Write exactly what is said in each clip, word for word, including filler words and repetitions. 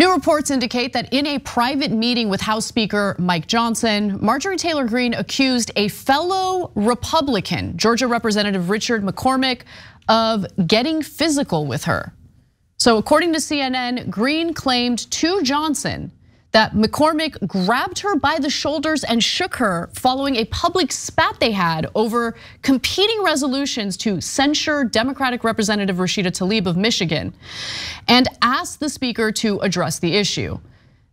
New reports indicate that in a private meeting with House Speaker Mike Johnson, Marjorie Taylor Greene accused a fellow Republican, Georgia Representative Richard McCormick, of getting physical with her. So according to C N N, Greene claimed to Johnson that McCormick grabbed her by the shoulders and shook her following a public spat they had over competing resolutions to censure Democratic Representative Rashida Tlaib of Michigan, and asked the speaker to address the issue.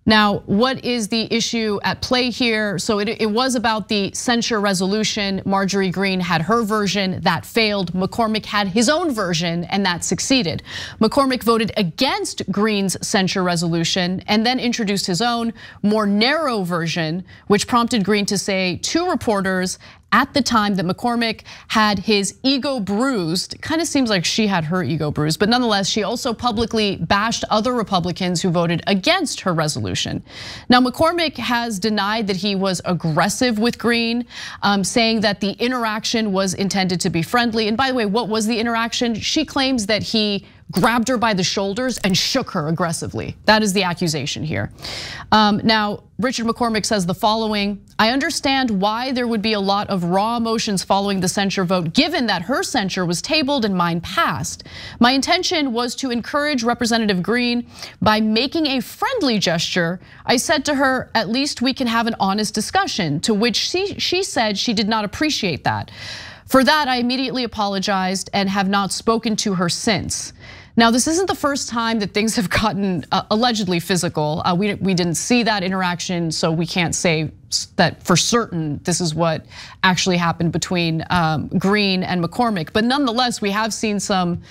Now, what is the issue at play here? So it, it was about the censure resolution. Marjorie Greene had her version, that failed. McCormick had his own version, and that succeeded. McCormick voted against Greene's censure resolution and then introduced his own, more narrow version, which prompted Greene to say to reporters at the time that McCormick had his ego bruised. Kind of seems like she had her ego bruised, but nonetheless, she also publicly bashed other Republicans who voted against her resolution. Now, McCormick has denied that he was aggressive with Greene, um, saying that the interaction was intended to be friendly. And by the way, what was the interaction? She claims that he grabbed her by the shoulders and shook her aggressively. That is the accusation here. Um, now, Richard McCormick says the following: I understand why there would be a lot of raw emotions following the censure vote, given that her censure was tabled and mine passed. My intention was to encourage Representative Greene by making a friendly gesture. I said to her, at least we can have an honest discussion, to which she, she said she did not appreciate that. For that, I immediately apologized and have not spoken to her since. Now, this isn't the first time that things have gotten allegedly physical. We we didn't see that interaction, so we can't say that for certain this is what actually happened between Greene and McCormick. But nonetheless, we have seen some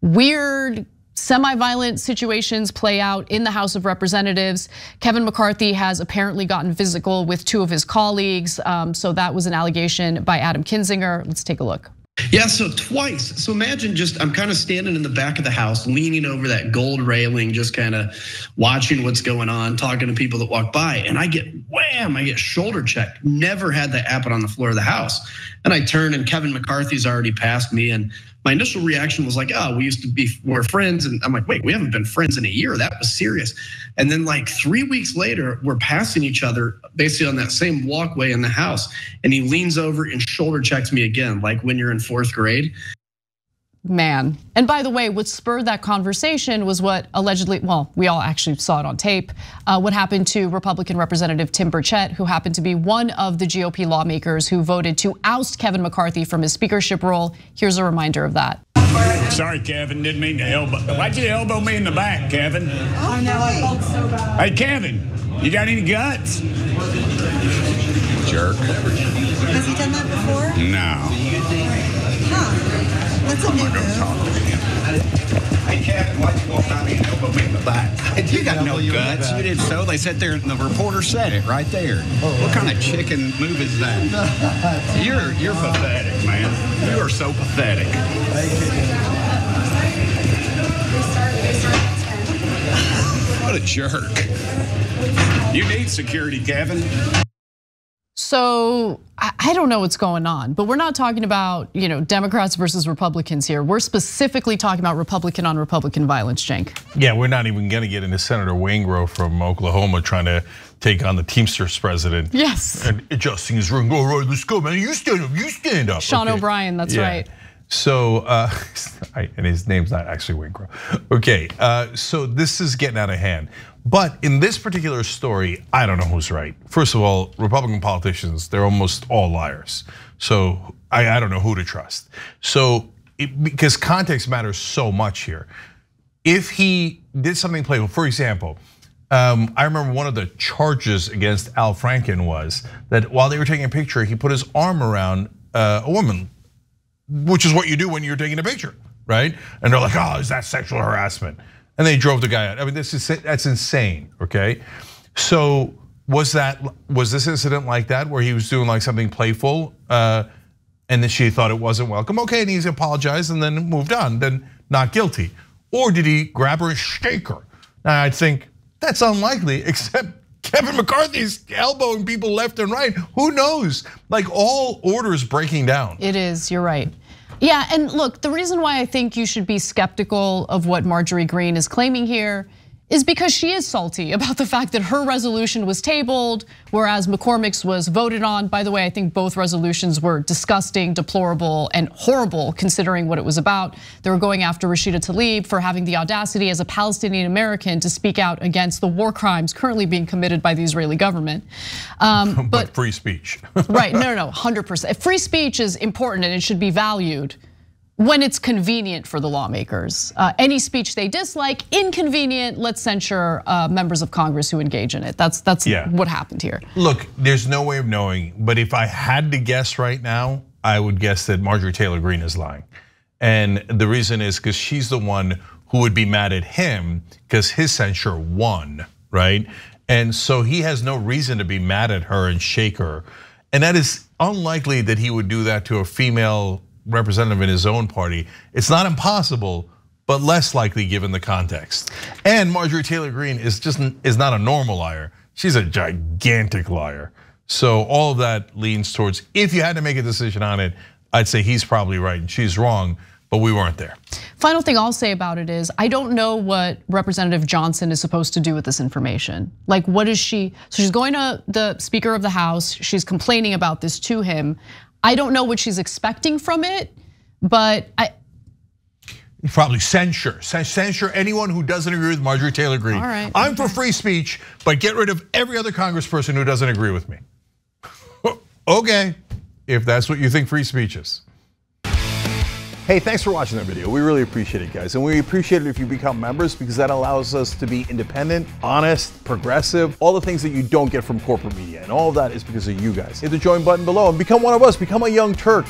weird, semi-violent situations play out in the House of Representatives. Kevin McCarthy has apparently gotten physical with two of his colleagues. So that was an allegation by Adam Kinzinger. Let's take a look. Yeah, so twice. So imagine just, I'm kind of standing in the back of the house, leaning over that gold railing, just kind of watching what's going on, talking to people that walk by, and I get wham, I get shoulder checked. Never had that happen on the floor of the house. And I turn and Kevin McCarthy's already passed me, and my initial reaction was like, oh, we used to be, we're friends. And I'm like, wait, we haven't been friends in a year. That was serious. And then like three weeks later, we're passing each other basically on that same walkway in the house. And he leans over and shoulder checks me again, like when you're in fourth grade. Man. And by the way, what spurred that conversation was what allegedly, well, we all actually saw it on tape, what happened to Republican Representative Tim Burchett, who happened to be one of the G O P lawmakers who voted to oust Kevin McCarthy from his speakership role. Here's a reminder of that. Sorry, Kevin, didn't mean to elbow. Why'd you elbow me in the back, Kevin? I know, I felt so bad. Hey, Kevin, you got any guts? Jerk. Has he done that before? No. Huh. That's a new move. Hey, Kevin, why'd you go find me and elbow me in the back? You got no guts. You didn't. So they sat there, and the reporter said it right there. What kind of chicken move is that? You're you're pathetic, man. You are so pathetic. What a jerk. You need security, Kevin. So I don't know what's going on, but we're not talking about, you know, Democrats versus Republicans here. We're specifically talking about Republican on Republican violence, Cenk. Yeah, we're not even going to get into Senator Waingrove from Oklahoma trying to take on the Teamsters president. Yes. And adjusting his room. All right, let's go, man. You stand up. You stand up. Sean okay. O'Brien. That's yeah. right. So, uh, and his name's not actually Waingrove. Okay, uh, so this is getting out of hand. But in this particular story, I don't know who's right. First of all, Republican politicians, they're almost all liars. So I, I don't know who to trust. So, it, because context matters so much here. If he did something playful, for example, um, I remember one of the charges against Al Franken was that while they were taking a picture, he put his arm around a woman, which is what you do when you're taking a picture, right? And they're like, oh, is that sexual harassment? And they drove the guy out. I mean, this is that's insane, okay? So was that was this incident like that where he was doing like something playful uh, and then she thought it wasn't welcome? Okay, and he's apologized and then moved on, then not guilty. Or did he grab her and shake her? Now I think that's unlikely, except Kevin McCarthy's elbowing people left and right. Who knows? Like all orders breaking down. It is, you're right. Yeah, and look, the reason why I think you should be skeptical of what Marjorie Greene is claiming here is because she is salty about the fact that her resolution was tabled, whereas McCormick's was voted on. By the way, I think both resolutions were disgusting, deplorable, and horrible considering what it was about. They were going after Rashida Tlaib for having the audacity as a Palestinian American to speak out against the war crimes currently being committed by the Israeli government. Um, but, but free speech. Right, no, no, no, one hundred percent. Free speech is important and it should be valued when it's convenient for the lawmakers. Uh, any speech they dislike, inconvenient, let's censure uh, members of Congress who engage in it. That's that's yeah. what happened here. Look, there's no way of knowing, but if I had to guess right now, I would guess that Marjorie Taylor Greene is lying. And the reason is because she's the one who would be mad at him because his censure won, right? And so he has no reason to be mad at her and shake her. And that is unlikely that he would do that to a female representative in his own party. It's not impossible, but less likely given the context. And Marjorie Taylor Greene is just is not a normal liar. She's a gigantic liar. So all of that leans towards, if you had to make a decision on it, I'd say he's probably right and she's wrong, but we weren't there. Final thing I'll say about it is, I don't know what Representative Johnson is supposed to do with this information. Like, what is she? So she's going to the Speaker of the House, she's complaining about this to him. I don't know what she's expecting from it, but I. Probably censure, censure anyone who doesn't agree with Marjorie Taylor Greene. All right, I'm okay for free speech, but get rid of every other congressperson who doesn't agree with me. Okay, if that's what you think free speech is. Hey, thanks for watching that video. We really appreciate it, guys. And we appreciate it if you become members, because that allows us to be independent, honest, progressive, all the things that you don't get from corporate media. And all of that is because of you guys. Hit the join button below and become one of us, become a Young Turk.